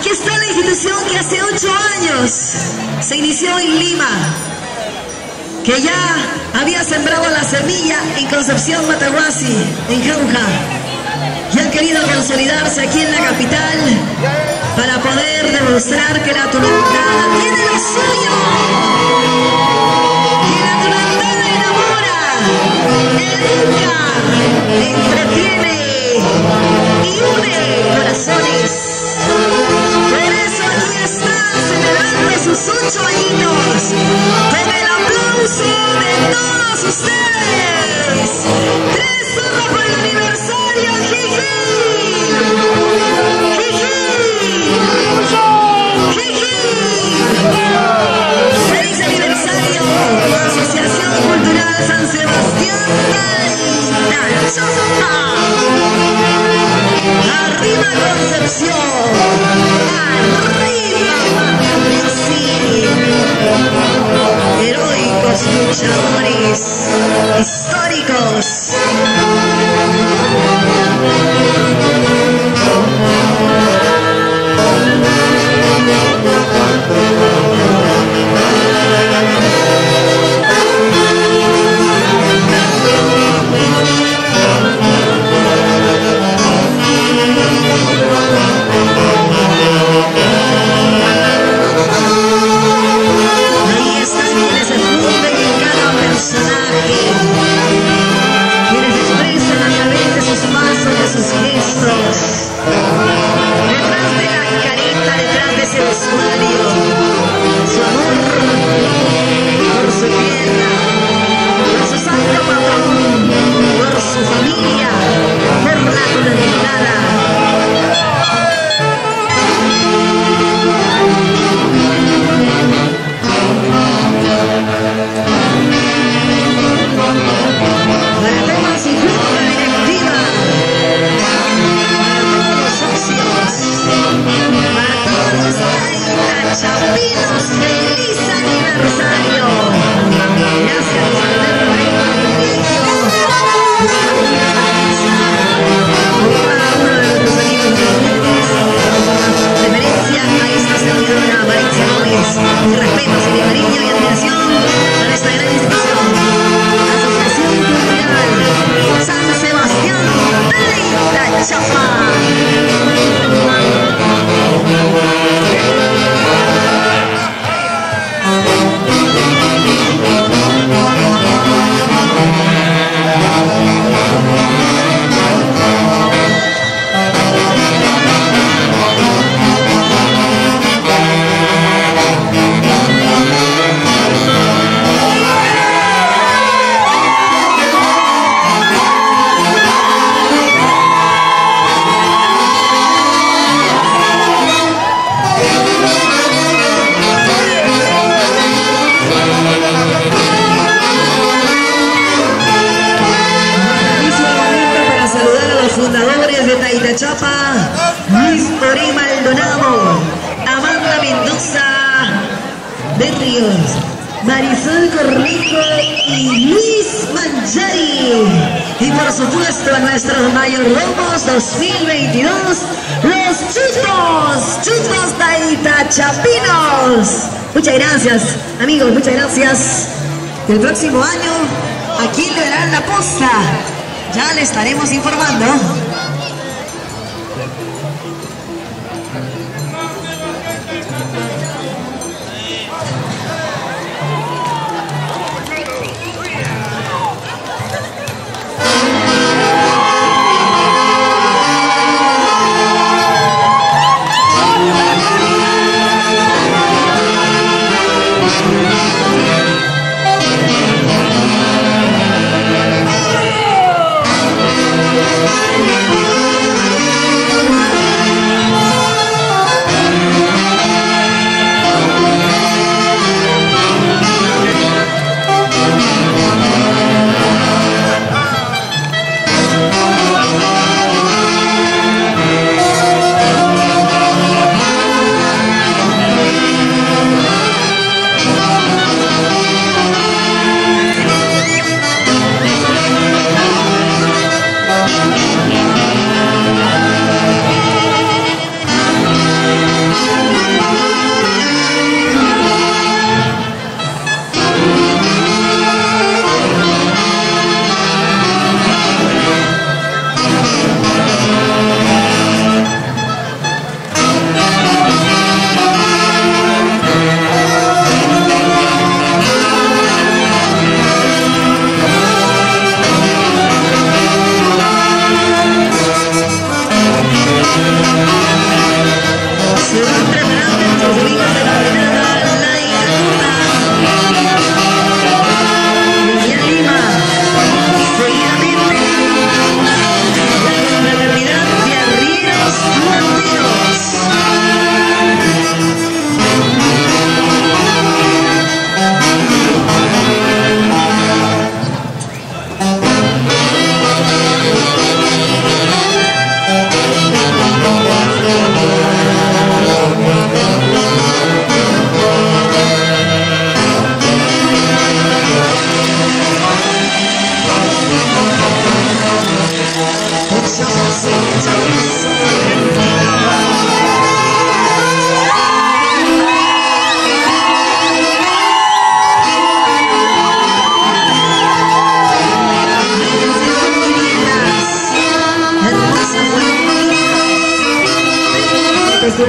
Aquí está la institución que hace 8 años se inició en Lima, que ya había sembrado la semilla en Concepción Matahuasi, en Jauja, y han querido consolidarse aquí en la capital para poder demostrar que la Tunantada tiene lo suyo, que la Tunantada enamora, educa, entretiene y une corazones. Por eso aquí está, celebrando sus 8 añitos, con el aplauso de todos ustedes. ¡Eso por el aniversario, Jiji! ¡Jiji! ¡Jiji! ¡Feliz aniversario, Asociación Cultural San Sebastián Tayta Chapa! ¡Arriba Concepción! Heroicos luchadores históricos. Fundadores de Tayta Chapa, Luis Mancheri Maldonado, Amanda Mendoza, Berrios, Marisol Corrigo y Luis Mancheri. Y por supuesto a nuestros mayordomos 2022, los chuchos Itachapinos. Muchas gracias, amigos, muchas gracias. El próximo año, ¿a quién le darán la posta? Ya le estaremos informando. Los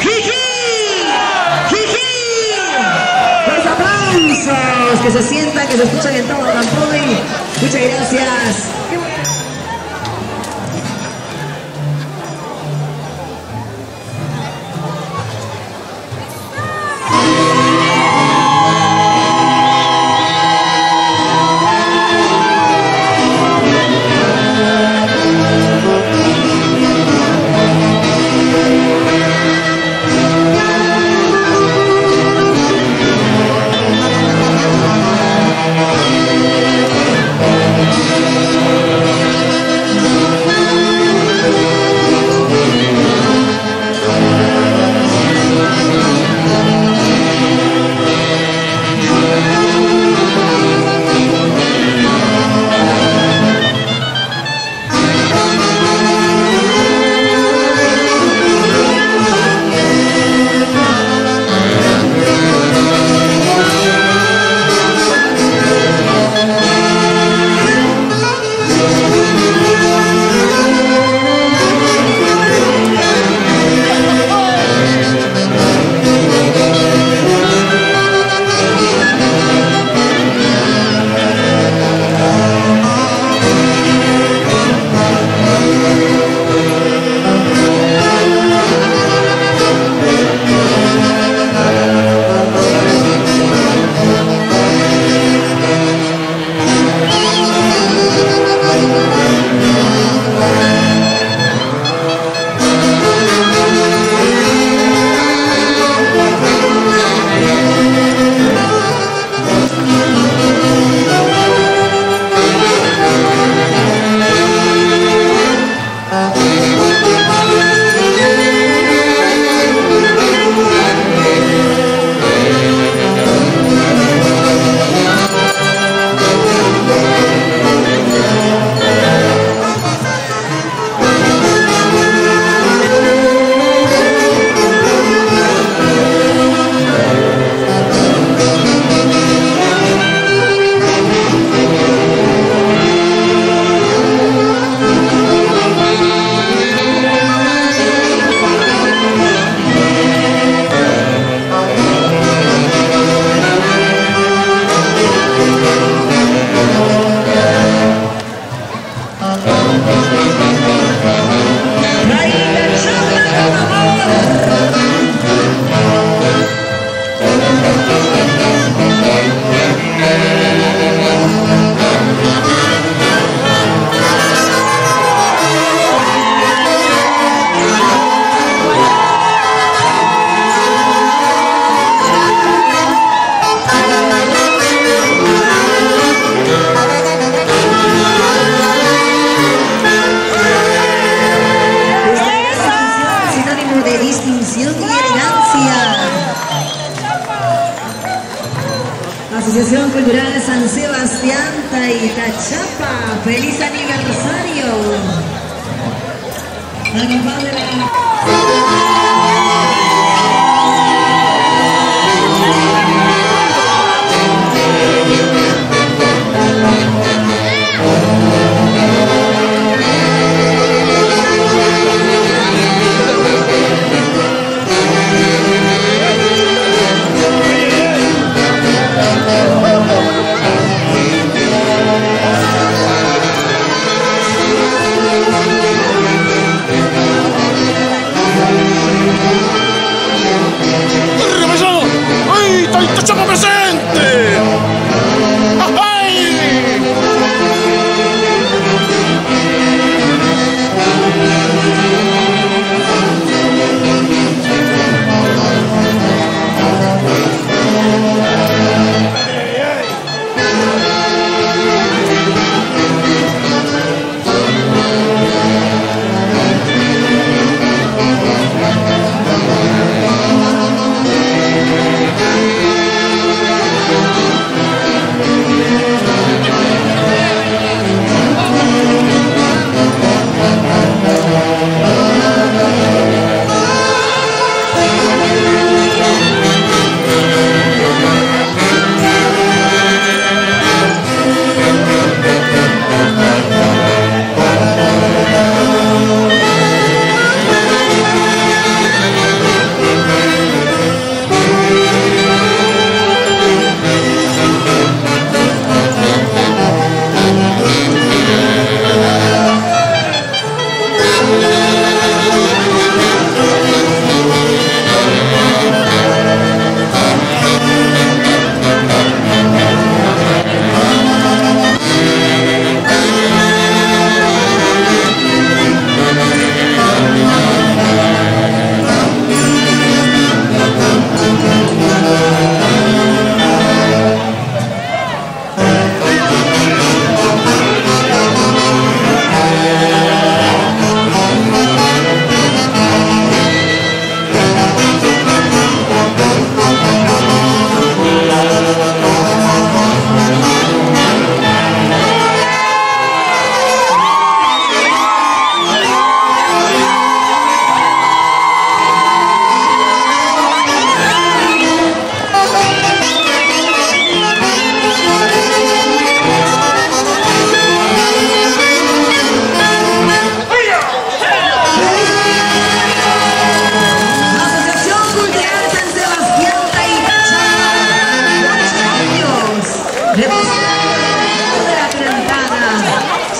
¡Jijí! ¡Jijí! ¡Los aplausos! Que se sientan, que se escuchan en todo Campoy. Muchas gracias. Asociación Cultural San Sebastián Tayta Chapa, feliz aniversario. La compadre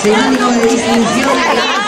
sello de distinción.